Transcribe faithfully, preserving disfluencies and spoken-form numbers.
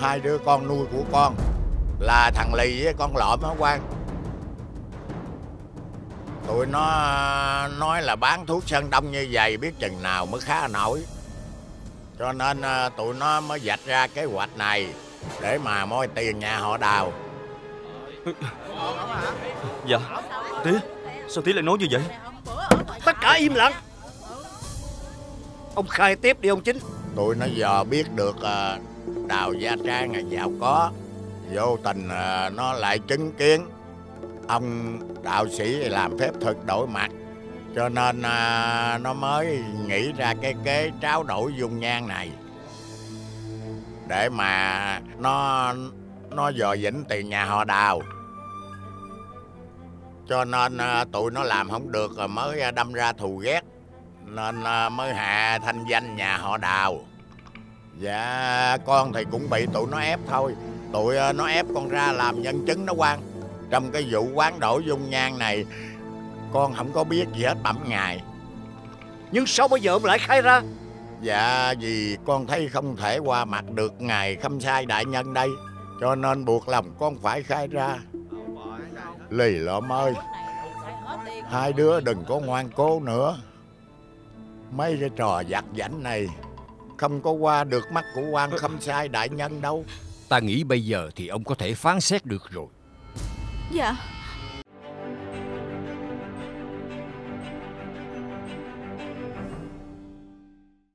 hai đứa con nuôi của con là thằng Lì với con Lộm hả Quang? Tụi nó nói là bán thuốc sơn đông như vậy biết chừng nào mới khá nổi, cho nên tụi nó mới vạch ra kế hoạch này để mà moi tiền nhà họ Đào. Dạ Tía, sao Tía lại nói như vậy? Tất cả im lặng. Ông khai tiếp đi ông Chính. Tụi nó giờ biết được Đào Gia Trang là giàu có, vô tình nó lại chứng kiến ông đạo sĩ làm phép thuật đổi mặt, cho nên nó mới nghĩ ra cái kế tráo đổi dung nhan này để mà nó nó dò dẫm tiền nhà họ Đào. Cho nên tụi nó làm không được rồi mới đâm ra thù ghét, nên mới hạ thanh danh nhà họ Đào. Dạ con thì cũng bị tụi nó ép thôi. Tụi nó ép con ra làm nhân chứng đó Quang. Trong cái vụ quán đổi dung nhan này con không có biết gì hết bẩm ngài. Nhưng sao bây giờ ông lại khai ra? Dạ vì con thấy không thể qua mặt được ngài Khâm Sai đại nhân đây, cho nên buộc lòng con phải khai ra. Lì Lộm ơi, hai đứa đừng có ngoan cố nữa. Mấy cái trò vặt vãnh này không có qua được mắt của quan Khâm Sai đại nhân đâu. Ta nghĩ bây giờ thì ông có thể phán xét được rồi. Dạ.